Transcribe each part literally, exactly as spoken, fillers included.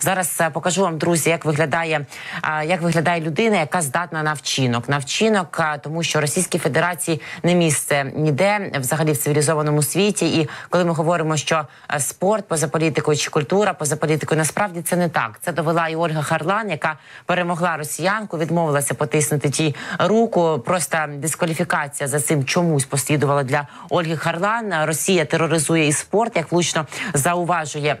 Зараз покажу вам, друзі, як виглядає, як виглядає людина, яка здатна на вчинок. На вчинок, тому що Російській Федерації не місце ніде, взагалі в цивілізованому світі. І коли ми говоримо, що спорт поза політикою чи культура поза політикою, насправді це не так. Це довела і Ольга Харлан, яка перемогла росіянку, відмовилася потиснути тій руку. Просто дискваліфікація за цим чомусь послідувала для Ольги Харлан. Росія тероризує і спорт, як влучно зауважує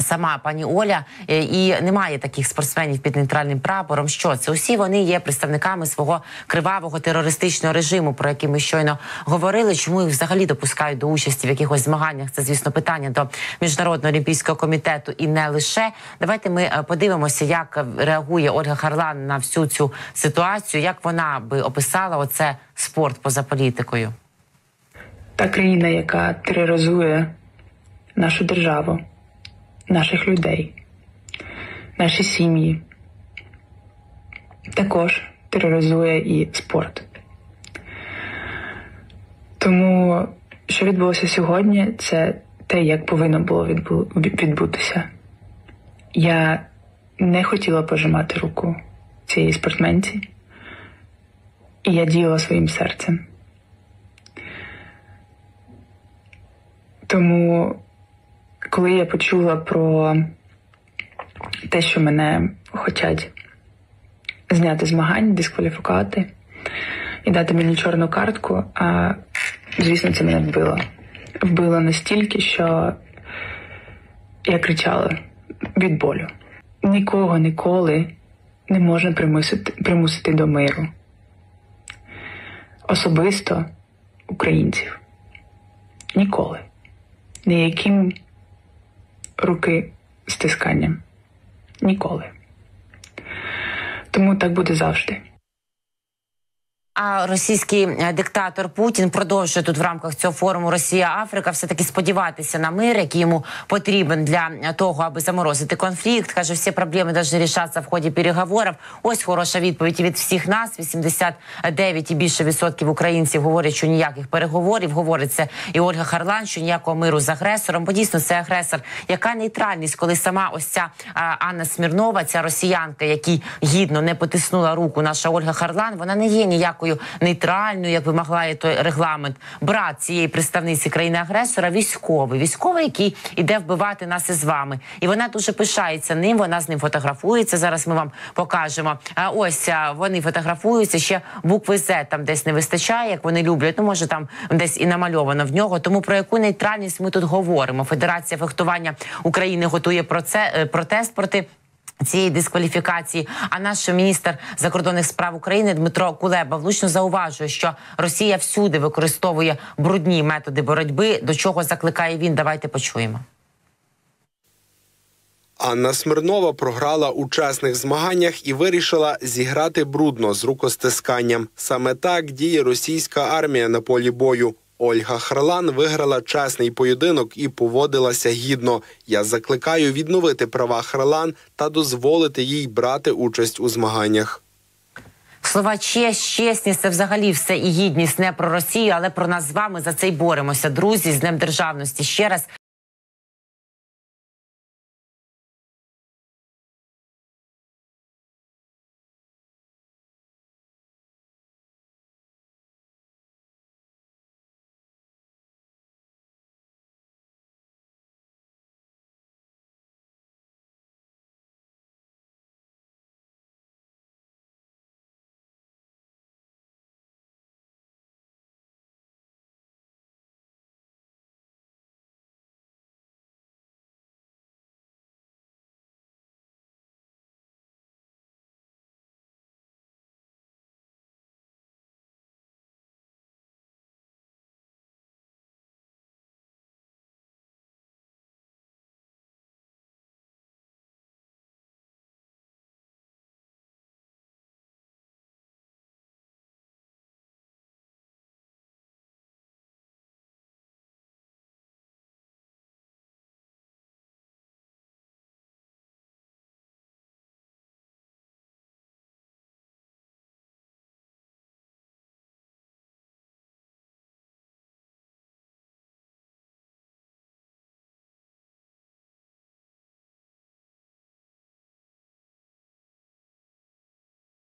сама пані Оля, і немає таких спортсменів під нейтральним прапором. Що це? Усі вони є представниками свого кривавого терористичного режиму, про який ми щойно говорили. Чому їх взагалі допускають до участі в якихось змаганнях? Це, звісно, питання до Міжнародного олімпійського комітету і не лише. Давайте ми подивимося, як реагує Ольга Харлан на всю цю ситуацію, як вона би описала оце спорт поза політикою. Та країна, яка тероризує нашу державу, наших людей, наші сім'ї, також тероризує і спорт. Тому, що відбулося сьогодні, це те, як повинно було відбу... відбутися. Я не хотіла пожимати руку цієї спортсменці, і я діяла своїм серцем. Тому, коли я почула про те, що мене хочуть зняти змагань, дискваліфікувати і дати мені чорну картку, а, звісно, це мене вбило. Вбило настільки, що я кричала від болю. Нікого ніколи не можна примусити, примусити до миру. Особисто українців. Ніколи. Ніяким руки стисканням. Ніколи. Тому так буде завжди. А російський диктатор Путін продовжує тут в рамках цього форуму «Росія-Африка» все-таки сподіватися на мир, який йому потрібен для того, аби заморозити конфлікт. Каже, всі проблеми повинні рішатися в ході переговорів. Ось хороша відповідь від всіх нас. вісімдесят дев'ять і більше відсотків українців говорять, що ніяких переговорів. Говориться і Ольга Харлан, що ніякого миру з агресором. Бо дійсно це агресор. Яка нейтральність, коли сама ось ця Анна Смірнова, ця росіянка, якій гідно не потиснула руку наша Ольга Харлан, вона не є ніякою нейтральною, як вимагає той регламент. Брат цієї представниці країни-агресора – військовий. Військовий, який іде вбивати нас із вами. І вона дуже пишається ним, вона з ним фотографується. Зараз ми вам покажемо. А ось вони фотографуються, ще букви «З» там десь не вистачає, як вони люблять. Ну, може, там десь і намальовано в нього. Тому про яку нейтральність ми тут говоримо? Федерація фехтування України готує протест проти цієї дискваліфікації. А наш міністр закордонних справ України Дмитро Кулеба влучно зауважує, що Росія всюди використовує брудні методи боротьби. До чого закликає він? Давайте почуємо. Анна Смірнова програла у чесних змаганнях і вирішила зіграти брудно з рукостисканням. Саме так діє російська армія на полі бою. Ольга Харлан виграла чесний поєдинок і поводилася гідно. Я закликаю відновити права Харлан та дозволити їй брати участь у змаганнях. Слова «честь», «чесність» – це взагалі все і гідність не про Росію, але про нас з вами. За це й боремося. Друзі, з Днем Державності ще раз.